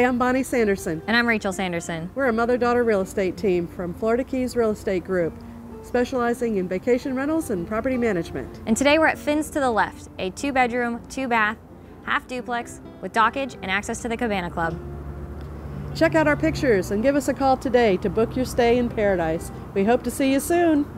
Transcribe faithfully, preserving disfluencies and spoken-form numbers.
Hi, I'm Bonnie Sanderson. And I'm Rachel Sanderson. We're a mother-daughter real estate team from Florida Keys Real Estate Group, specializing in vacation rentals and property management. And today we're at Fins to the Left, a two-bedroom, two-bath, half-duplex with dockage and access to the Cabana Club. Check out our pictures and give us a call today to book your stay in paradise. We hope to see you soon.